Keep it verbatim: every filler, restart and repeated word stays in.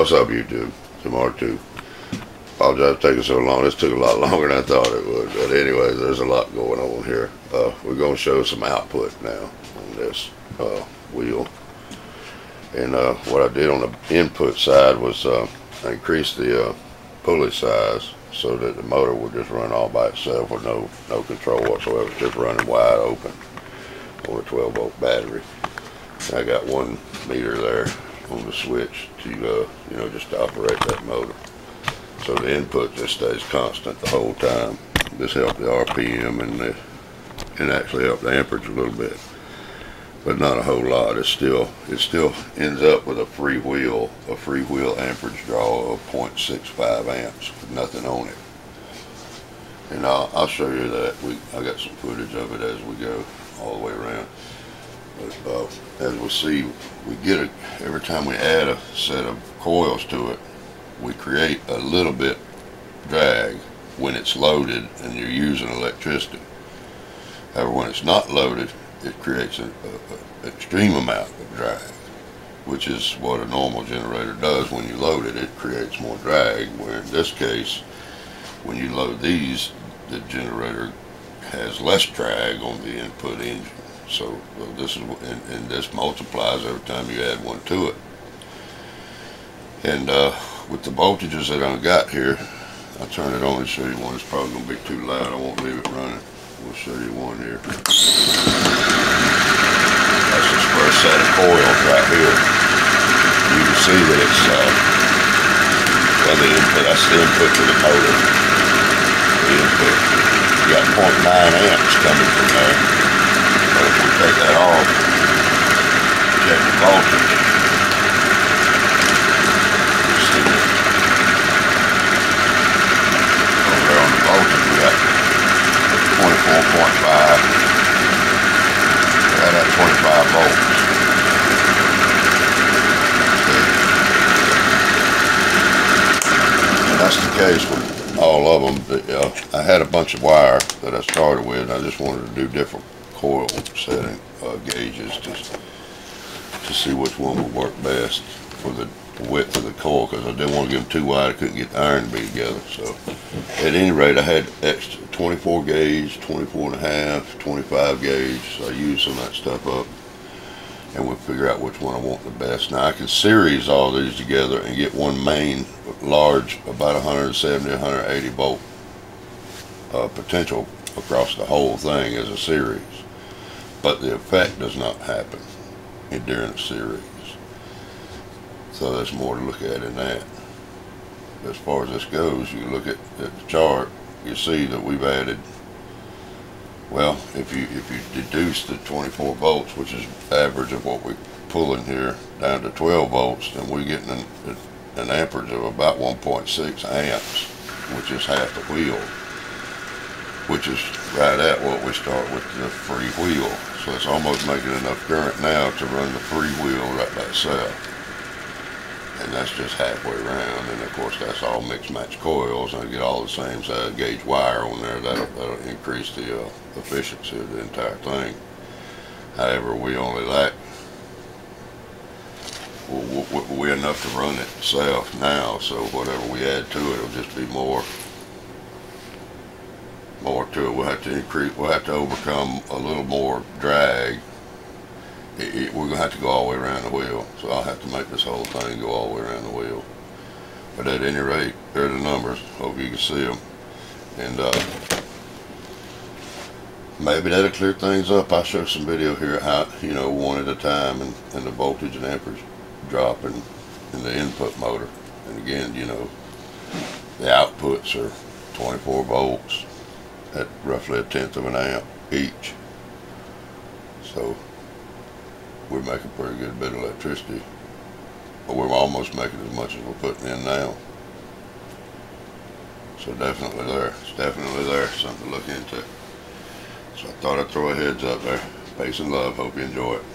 What's up, YouTube? Tomorrow too. Apologize for taking so long. This took a lot longer than I thought it would. But anyways, there's a lot going on here. Uh, we're going to show some output now on this uh, wheel. And uh, what I did on the input side was uh, I increased the uh, pulley size so that the motor would just run all by itself with no, no control whatsoever. It's just running wide open on a twelve volt battery. And I got one meter there on the switch to uh, you know, just to operate that motor. So the input just stays constant the whole time. This helped the R P M and the, and actually helped the amperage a little bit, but not a whole lot. It's still it still ends up with a free wheel a free wheel amperage draw of point six five amps with nothing on it. And I'll, I'll show you that. We I got some footage of it as we go all the way around. But uh, as we'll see, we get it every time we add a set of coils to it. We create a little bit drag when it's loaded and you're using electricity. However, when it's not loaded, it creates an extreme amount of drag, which is what a normal generator does. When you load it, it creates more drag, where in this case, when you load these, the generator has less drag on the input engine. So well, this is and, and this multiplies every time you add one to it. And uh, with the voltages that I've got here, I'll turn it on and show you one. It's probably going to be too loud. I won't leave it running. We'll show you one here. That's this first set of coils right here. You can see that it's uh, well, the input. That's the input to the motor. The input. You got point nine amps coming from there. But if we take that off, check the voltage. With all of them, but, uh, I had a bunch of wire that I started with, and I just wanted to do different coil setting uh, gauges to to see which one would work best for the width of the coil, because I didn't want to give them too wide. I couldn't get the iron to be together. So at any rate, I had extra twenty-four gauge, twenty-four and a half, twenty-five gauge. So I used some of that stuff up, and we'll figure out which one I want the best. Now I can series all these together and get one main large, about one seventy, one eighty volt uh, potential across the whole thing as a series. But the effect does not happen during a series. So there's more to look at in that. As far as this goes, you look at, at the chart, you see that we've added, well, if you if you deduce the twenty-four volts, which is average of what we pull in here, down to twelve volts, then we're getting an, an amperage of about one point six amps, which is half the wheel, which is right at what we start with the free wheel. So it's almost making enough current now to run the free wheel right by itself, and that's just halfway around. And of course, that's all mixed match coils, and I get all the same size gauge wire on there. That'll, that'll increase the uh, efficiency of the entire thing. However, we only lack we're enough to run it itself now, so whatever we add to it, it'll just be more more to it. We'll have to increase, we'll have to overcome a little more drag. It, it, we're going to have to go all the way around the wheel, so I'll have to make this whole thing go all the way around the wheel. But at any rate, there are the numbers. Hope you can see them. And uh, maybe that'll clear things up. I'll show some video here, how, you know, one at a time, and, and the voltage and amperage drop in, in the input motor. And again, you know, the outputs are twenty-four volts at roughly a tenth of an amp each. So we're making pretty good bit of electricity, but we're almost making as much as we're putting in now. So definitely there. It's definitely there. Something to look into. So I thought I'd throw a heads up there. Peace and love. Hope you enjoy it.